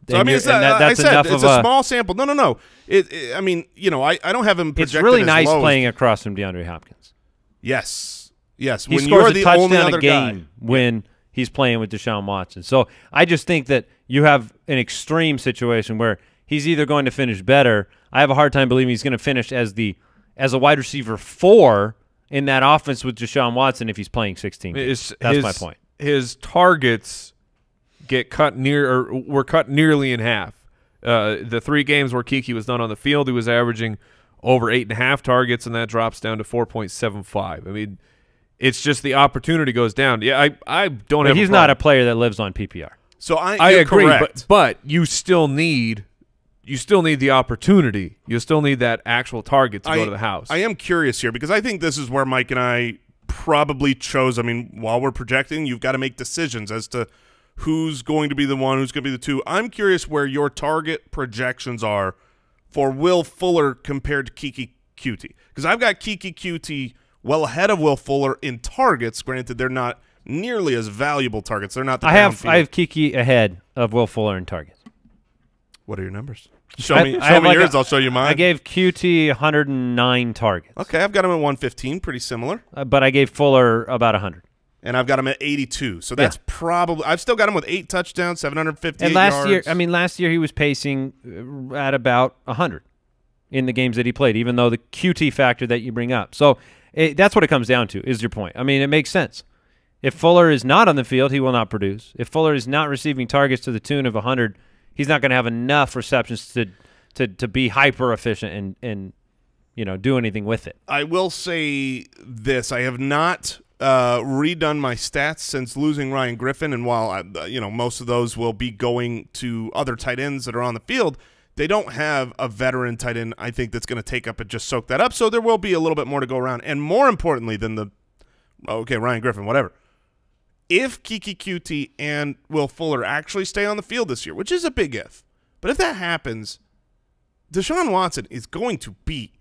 So, I mean, it's a small sample. No, no, no. I mean, you know, I don't have him projected as low. It's really nice playing across from DeAndre Hopkins. Yes. Yes. He scores a touchdown a game when he's playing with Deshaun Watson. So I just think that you have an extreme situation where he's either going to finish better. I have a hard time believing he's going to finish as a wide receiver 4 in that offense with Deshaun Watson if he's playing 16 games. That's my point. His targets get cut were cut nearly in half. The 3 games where Kiki was not on the field, he was averaging over 8.5 targets, and that drops down to 4.75. I mean, it's just the opportunity goes down. Yeah, I don't have. He's not a player that lives on PPR. So I agree, but you still need the opportunity. You still need that actual target to go to the house. I am curious here because I think this is where Mike and I probably chose. I mean, while we're projecting, you've got to make decisions as to who's going to be the 1, who's going to be the 2. I'm curious where your target projections are for Will Fuller compared to Kiki Kuti. Because I've got Kiki Kuti well ahead of Will Fuller in targets. Granted, they're not nearly as valuable targets. They're not the downfield. I have Kiki ahead of Will Fuller in targets. What are your numbers? Show me yours, I'll show you mine. I gave Kuti 109 targets. Okay, I've got him at 115, pretty similar. But I gave Fuller about 100. And I've got him at 82. So that's probably – I've still got him with 8 touchdowns, 758 yards. And last year he was pacing at about 100 in the games that he played, even though the QT factor that you bring up. So that's what it comes down to is your point. I mean, it makes sense. If Fuller is not on the field, he will not produce. If Fuller is not receiving targets to the tune of 100, he's not going to have enough receptions to be hyper-efficient and do anything with it. I will say this. I have not – redone my stats since losing Ryan Griffin, and while most of those will be going to other tight ends that are on the field, they don't have a veteran tight end I think that's going to take up and just soak that up. So there will be a little bit more to go around, and more importantly than Ryan Griffin, whatever. If Kiki Kuti and Will Fuller actually stay on the field this year, which is a big if, but if that happens, Deshaun Watson is going to be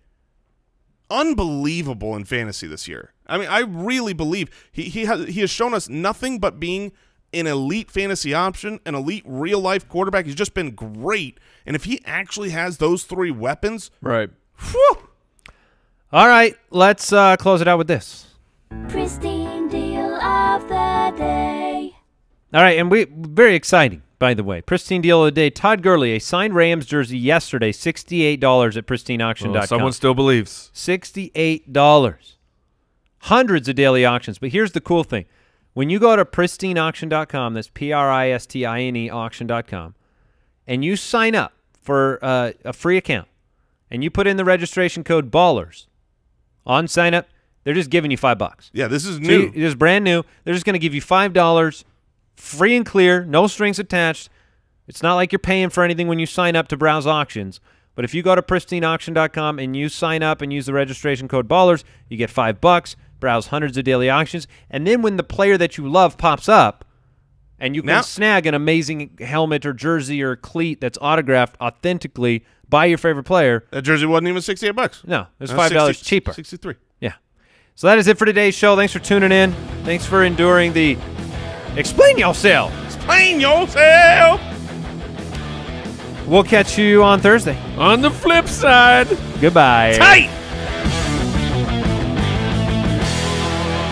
unbelievable in fantasy this year. I mean, I really believe he has shown us nothing but being an elite fantasy option, an elite real-life quarterback. He's just been great. And if he actually has those 3 weapons. Right. Whew. All right, let's close it out with this. Pristine Deal of the Day. All right, and very exciting, by the way. Pristine Deal of the Day. Todd Gurley, a signed Rams jersey yesterday, $68 at PristineAuction.com. Well, someone still believes. $68. Hundreds of daily auctions, but here's the cool thing. When you go to PristineAuction.com, that's PRISTINE auction.com, and you sign up for a free account and you put in the registration code BALLERS on sign up, they're just giving you $5. Yeah, this is new. It is brand new. They're just going to give you $5 free and clear, no strings attached. It's not like you're paying for anything when you sign up to browse auctions. But if you go to PristineAuction.com and you sign up and use the registration code BALLERS, you get $5, browse hundreds of daily auctions, and then when the player that you love pops up and you can snag an amazing helmet or jersey or cleat that's autographed authentically by your favorite player. That jersey wasn't even $68. No, it was $5 cheaper. 63. Yeah. So that is it for today's show. Thanks for tuning in. Thanks for enduring the Explain Yourself. Explain yourself. We'll catch you on Thursday. On the flip side. Goodbye. Tight.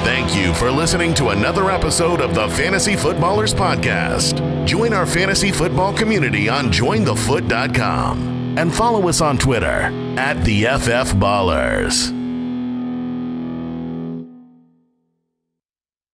Thank you for listening to another episode of the Fantasy Footballers Podcast. Join our fantasy football community on jointhefoot.com and follow us on Twitter @TheFFBallers.